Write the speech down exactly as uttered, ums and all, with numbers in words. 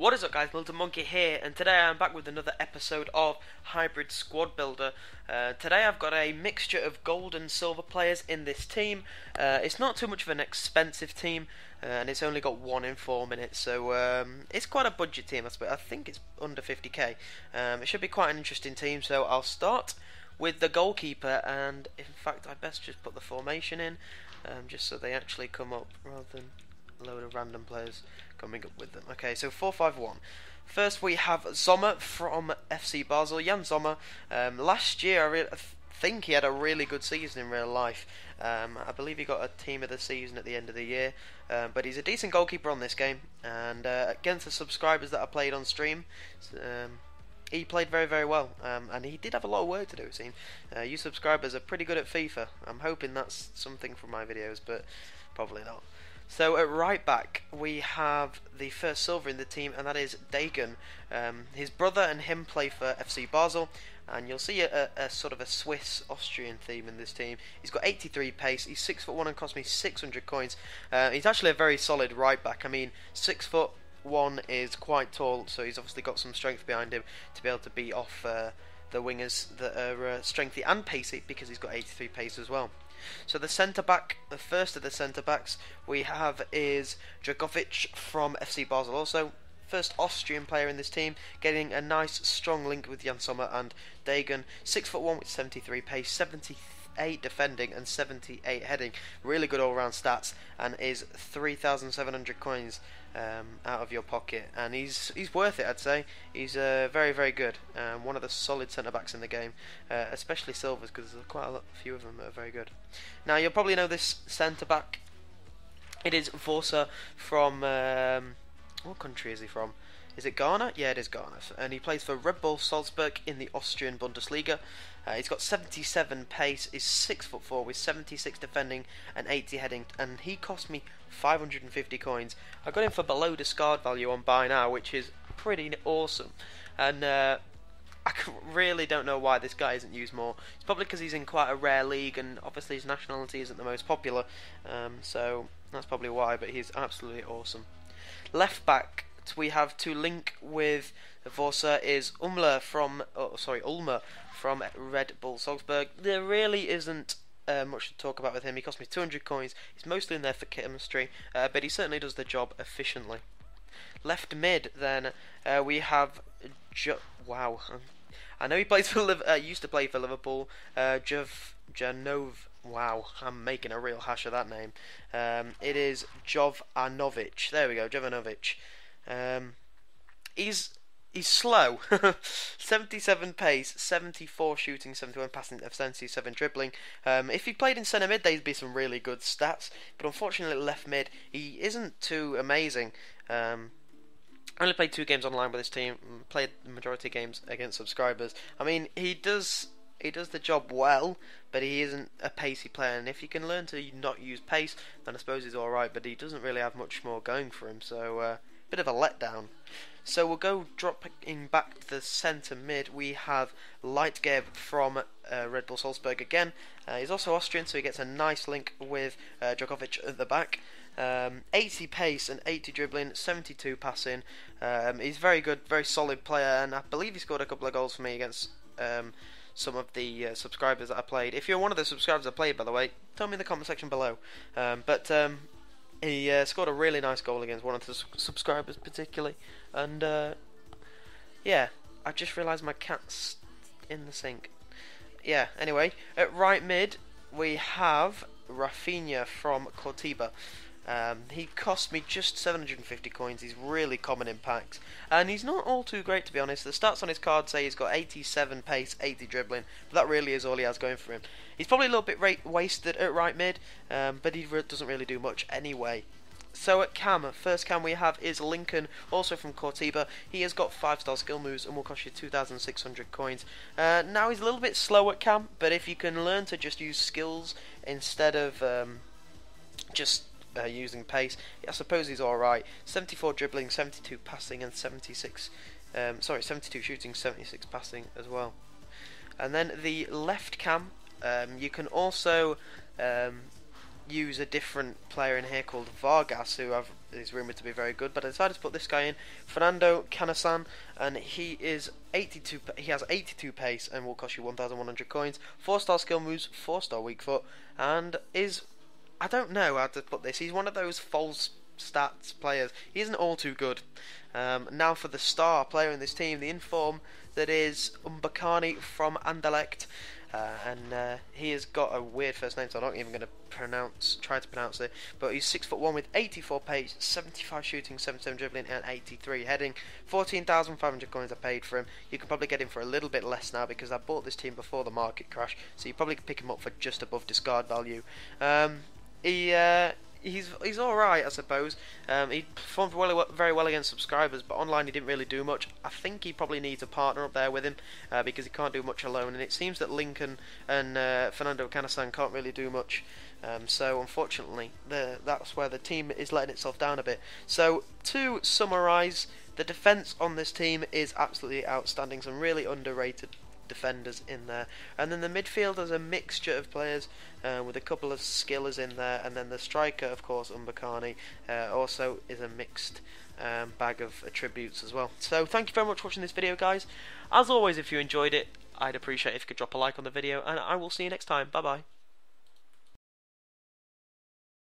What is up, guys? MiltonMonkeyy here, and today I'm back with another episode of Hybrid Squad Builder. Uh, today I've got a mixture of gold and silver players in this team. Uh, it's not too much of an expensive team, uh, and it's only got one in four minutes, so um, it's quite a budget team. I, I think it's under fifty K. Um, it should be quite an interesting team, so I'll start with the goalkeeper, and in fact I best just put the formation in, um, just so they actually come up rather than load of random players coming up with them. Okay, so four five one. First we have Sommer from F C Basel, Jan Sommer. Um, last year I re th think he had a really good season in real life. Um, I believe he got a team of the season at the end of the year, uh, but he's a decent goalkeeper on this game, and uh, against the subscribers that I played on stream, um, he played very very well, um, and he did have a lot of work to do, it seemed. Uh, you subscribers are pretty good at FIFA. I'm hoping that's something from my videos, but probably not. So at right back we have the first silver in the team, and that is Dragan. Um, his brother and him play for F C Basel, and you'll see a, a, a sort of a Swiss-Austrian theme in this team. He's got eighty-three pace, he's six foot one and cost me six hundred coins. Uh, he's actually a very solid right back. I mean, six foot one is quite tall, so he's obviously got some strength behind him to be able to beat off uh, the wingers that are uh, strengthy and pacey, because he's got eighty-three pace as well. So the centre-back, the first of the centre-backs we have is Dragovic from F C Basel, also first Austrian player in this team, getting a nice strong link with Jan Sommer and Dragan. six foot one with seventy-three pace, seventy-eight defending and seventy-eight heading. Really good all-round stats, and is three thousand seven hundred coins um, out of your pocket, and he's he's worth it, I'd say. He's uh, very very good, um, one of the solid centre-backs in the game, uh, especially silvers, because there's quite a lot, few of them that are very good. Now you'll probably know this centre-back. It is Vorsa from um, what country is he from? Is it Ghana? Yeah, it is Ghana. And he plays for Red Bull Salzburg in the Austrian Bundesliga. Uh, he's got seventy-seven pace, is six foot four with seventy-six defending and eighty heading, and he cost me five hundred fifty coins. I got him for below discard value on buy now, which is pretty awesome. And uh, I really don't know why this guy isn't used more. It's probably because he's in quite a rare league, and obviously his nationality isn't the most popular, um, so that's probably why, but he's absolutely awesome. Left back we have to link with Vorsa is Umler from, oh, sorry, Ulmer from Red Bull Salzburg. There really isn't uh, much to talk about with him. He cost me two hundred coins. He's mostly in there for chemistry, uh, but he certainly does the job efficiently. Left mid, then uh, we have jo wow. I know he plays for Liv uh, used to play for Liverpool. Uh, Jov Janov. Wow, I'm making a real hash of that name. Um, it is Jovanovic. There we go, Jovanovic. Um, he's he's slow. seventy-seven pace, seventy-four shooting, seventy-one passing, seventy-seven dribbling. Um, if he played in centre mid, there'd be some really good stats. But unfortunately, left mid, he isn't too amazing. Um, I only played two games online with this team. Played the majority of games against subscribers. I mean, he does he does the job well, but he isn't a pacey player. And if you can learn to not use pace, then I suppose he's all right. But he doesn't really have much more going for him. So. Uh, Bit of a letdown. So we'll go dropping back to the centre mid. We have Lightgeb from uh, Red Bull Salzburg again. Uh, he's also Austrian, so he gets a nice link with uh, Dragovic at the back. Um, eighty pace and eighty dribbling, seventy-two passing. Um, he's very good, very solid player, and I believe he scored a couple of goals for me against um, some of the uh, subscribers that I played. If you're one of the subscribers I played, by the way, tell me in the comment section below. Um, but. Um, He uh, scored a really nice goal against one of the subscribers particularly, and uh, yeah, I just realised my cat's in the sink. Yeah, anyway, at right mid we have Rafinha from Coritiba. Um, he cost me just seven hundred fifty coins. He's really common in packs, and he's not all too great, to be honest. The stats on his card say he's got eighty-seven pace, eighty dribbling, but that really is all he has going for him. He's probably a little bit rate wasted at right mid, um, but he re doesn't really do much anyway. So at cam, first cam we have is Lincoln, also from Coritiba. He has got five star skill moves and will cost you two thousand six hundred coins. Uh, now he's a little bit slow at cam, but if you can learn to just use skills instead of um, just Uh, using pace, I suppose he's alright. seventy-four dribbling, seventy-two passing and seventy-six um, sorry seventy-two shooting, seventy-six passing as well. And then the left cam, um, you can also um, use a different player in here called Vargas, who I've, is rumoured to be very good, but I decided to put this guy in, Fernando Canasan, and he is eighty-two. He has eighty-two pace and will cost you one thousand one hundred coins. four star skill moves, four star weak foot, and is, I don't know how to put this, he's one of those false stats players. He isn't all too good. Um, now for the star player in this team, the inform that is Umbakani from Anderlecht. Uh, and uh, he has got a weird first name, so I'm not even going to pronounce, try to pronounce it. But he's six foot one with eighty-four pace, seventy-five shooting, seventy-seven dribbling, and eighty-three heading. fourteen thousand five hundred coins I paid for him. You can probably get him for a little bit less now because I bought this team before the market crash, so you probably could pick him up for just above discard value. Um, he. Uh, He's he's all right, I suppose. Um, he performed well, very well against subscribers, but online he didn't really do much. I think he probably needs a partner up there with him uh, because he can't do much alone. And it seems that Lincoln and uh, Fernando Canasan can't really do much. Um, so unfortunately, the, that's where the team is letting itself down a bit. So to summarise, the defence on this team is absolutely outstanding. Some really underrated defenders in there, and then the midfield has a mixture of players uh, with a couple of skillers in there, and then the striker, of course, Umbakani, uh, also is a mixed um, bag of attributes as well. So thank you very much for watching this video, guys. As always, if you enjoyed it, I'd appreciate it if you could drop a like on the video, and I will see you next time. Bye bye.